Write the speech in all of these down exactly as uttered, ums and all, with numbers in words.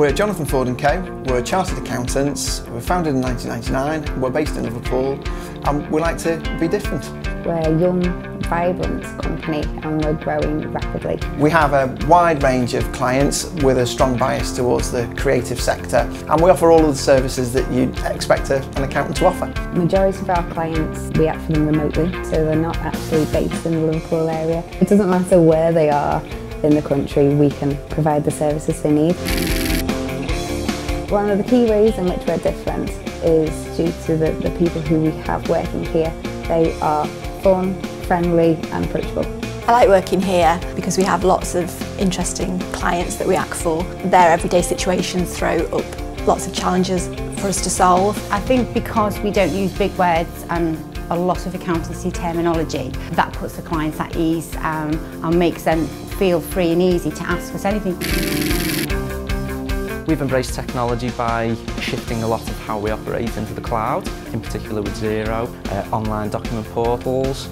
We're Jonathan Ford and Co. We're chartered accountants. We were founded in nineteen ninety-nine. We're based in Liverpool, and we like to be different. We're a young, vibrant company, and we're growing rapidly. We have a wide range of clients with a strong bias towards the creative sector, and we offer all of the services that you'd expect a, an accountant to offer. The majority of our clients, we act for them remotely, so they're not actually based in the Liverpool area. It doesn't matter where they are in the country, we can provide the services they need. One of the key ways in which we're different is due to the, the people who we have working here. They are fun, friendly and approachable. I like working here because we have lots of interesting clients that we act for. Their everyday situations throw up lots of challenges for us to solve. I think because we don't use big words and a lot of accountancy terminology, that puts the clients at ease um, and makes them feel free and easy to ask us anything. We've embraced technology by shifting a lot of how we operate into the cloud, in particular with Xero, uh, online document portals.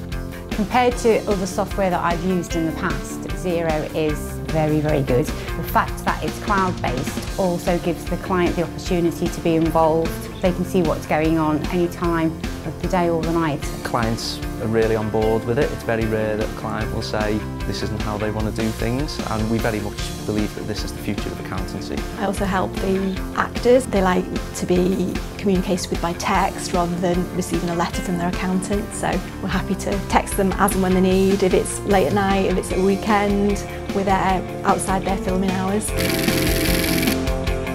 Compared to other software that I've used in the past, Xero is very, very good. The fact that it's cloud-based also gives the client the opportunity to be involved. They can see what's going on any time of the day or the night. Clients are really on board with it. It's very rare that a client will say this isn't how they want to do things, and we very much believe that this is the future of accountancy. I also help the actors. They like to be communicated with by text rather than receiving a letter from their accountant, so we're happy to text them as and when they need. If it's late at night, if it's at a weekend, we're there outside their filming hours.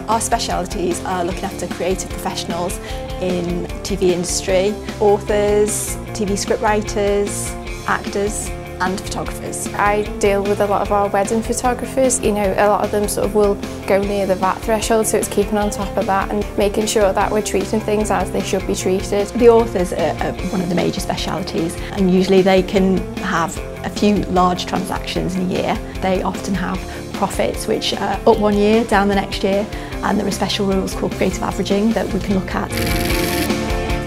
Our specialities are looking after creative professionals in T V industry, authors, T V script writers, actors and photographers. I deal with a lot of our wedding photographers. You know, a lot of them sort of will go near the V A T threshold, so it's keeping on top of that and making sure that we're treating things as they should be treated. The authors are, are one of the major specialities, and usually they can have a few large transactions in a year. They often have profits which are up one year, down the next year, and there are special rules called creative averaging that we can look at.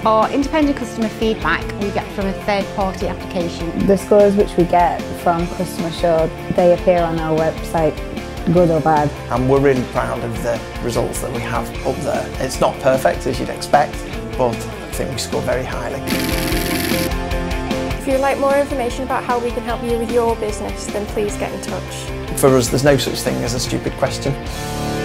Or independent customer feedback we get from a third-party application. The scores which we get from CustomerSure, they appear on our website, good or bad. And we're really proud of the results that we have up there. It's not perfect, as you'd expect, but I think we score very highly. If you'd like more information about how we can help you with your business, then please get in touch. For us, there's no such thing as a stupid question.